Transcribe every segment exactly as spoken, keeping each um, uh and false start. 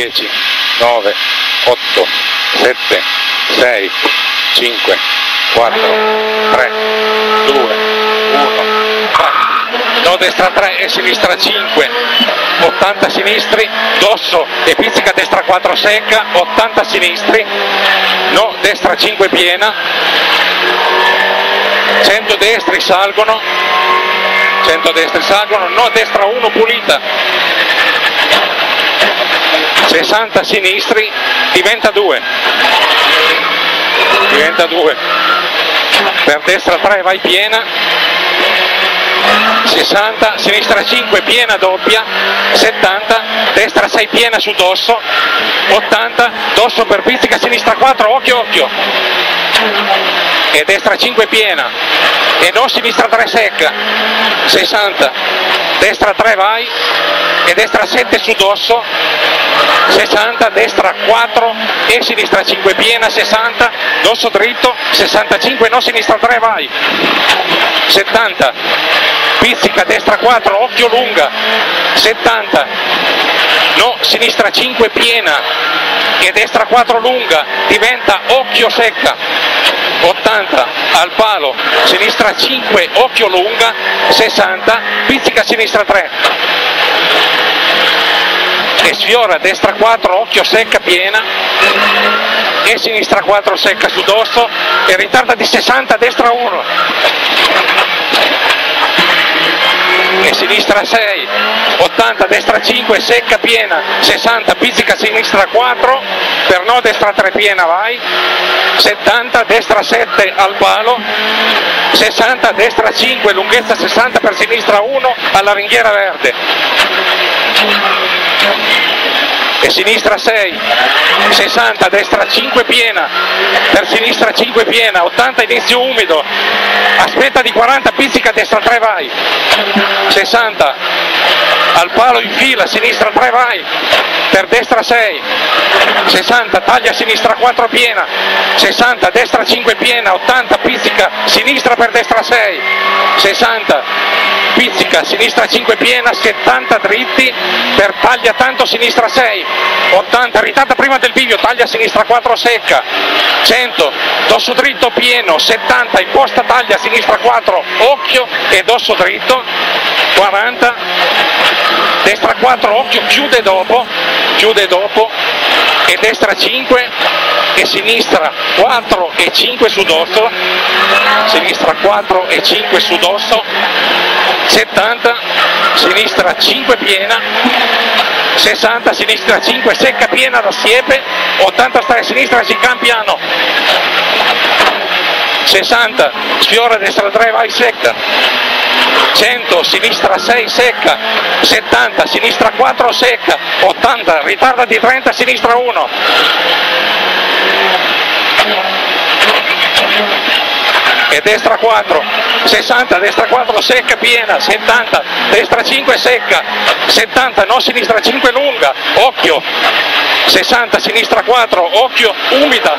dieci, nove, otto, sette, sei, cinque, quattro, tre, due, uno, no, destra tre e sinistra cinque, ottanta sinistri, dosso e pizzica destra quattro secca, ottanta sinistri, no, destra cinque piena, cento destri salgono, cento destri salgono, no, destra uno pulita, sessanta sinistri, diventa due, diventa due, per destra tre vai piena, sessanta, sinistra cinque piena doppia, settanta, destra sei piena su dosso, ottanta, dosso per pizzica, sinistra quattro, occhio occhio, e destra cinque piena, e no, sinistra tre secca, sessanta, destra tre vai, e destra sette su dosso, sessanta, destra quattro e sinistra cinque piena, sessanta, dosso dritto, sessantacinque, no, sinistra tre vai, settanta, pizzica destra quattro, occhio lunga, settanta, no, sinistra cinque piena e destra quattro lunga, diventa occhio secca, ottanta, al palo, sinistra cinque, occhio lunga, sessanta, pizzica sinistra tre. E sfiora destra quattro, occhio secca piena e sinistra quattro secca su dosso e ritarda di sessanta destra uno e sinistra sei, ottanta destra cinque secca piena, sessanta pizzica sinistra quattro, per no destra tre piena vai, settanta destra sette al palo, sessanta destra cinque lunghezza sessanta per sinistra uno alla ringhiera verde e sinistra sei, sessanta, destra cinque piena, per sinistra cinque piena, ottanta inizio umido, aspetta di quaranta, pizzica destra tre vai, sessanta, al palo in fila, sinistra tre vai, per destra sei, sessanta, taglia sinistra quattro piena, sessanta, destra cinque piena, ottanta, pizzica, sinistra per destra sei, sessanta, pizzica, sinistra cinque piena, settanta dritti, per taglia tanto sinistra sei, ottanta, ritarda prima del bivio, taglia sinistra quattro secca, cento, dosso dritto pieno, settanta, imposta taglia sinistra quattro, occhio e dosso dritto, quaranta, destra quattro, occhio, chiude dopo, chiude dopo, e destra cinque, e sinistra quattro e cinque su dosso, sinistra quattro e cinque su dosso, settanta, sinistra cinque piena, sessanta, sinistra cinque secca piena da siepe, ottanta sta a sinistra si campiano, sessanta, sfiora destra tre vai secca, cento, sinistra sei secca, settanta, sinistra quattro secca, ottanta, ritarda di trenta, sinistra uno, e destra quattro, sessanta, destra quattro secca piena, settanta, destra cinque secca, settanta, no, sinistra cinque lunga, occhio, sessanta, sinistra quattro, occhio, umida,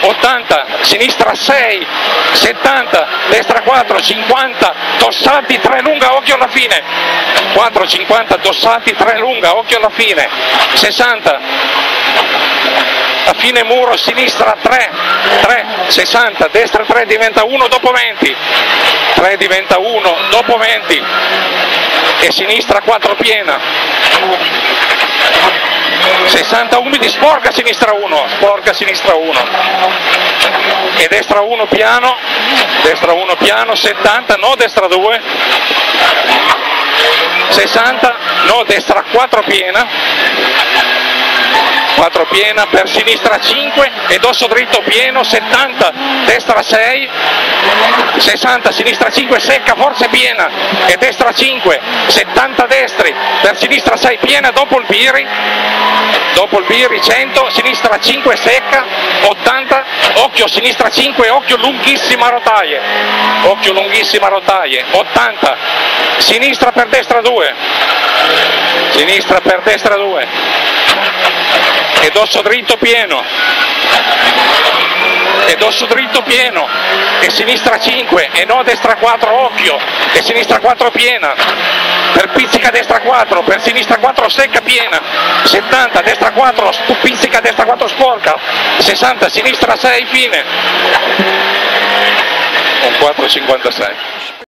ottanta, sinistra sei, settanta, destra quattro, cinquanta, dossati tre lunga, occhio alla fine, quattro, cinquanta, dossati tre lunga, occhio alla fine, sessanta, a fine muro, sinistra tre, tre, sessanta, destra tre diventa uno dopo venti, tre diventa uno dopo venti, e sinistra quattro piena, sessanta umidi, sporca sinistra uno, sporca sinistra uno, e destra uno piano, destra uno piano, settanta, no destra due, sessanta, no destra quattro piena, quattro piena, per sinistra cinque e dosso dritto pieno, settanta, destra sei, sessanta, sinistra cinque secca, forse piena, e destra cinque, settanta destri, per sinistra sei piena, dopo il biri, dopo il biri, cento, sinistra cinque secca, ottanta, occhio sinistra cinque, occhio lunghissima rotaie, occhio lunghissima rotaie, ottanta, sinistra per destra due, sinistra per destra due, e dosso dritto pieno, e dosso dritto pieno, e sinistra cinque, e no destra quattro occhio, e sinistra quattro piena, per pizzica destra quattro, per sinistra quattro secca piena, settanta destra quattro, pizzica destra quattro sporca, sessanta sinistra sei fine, un quattro cinquantasei.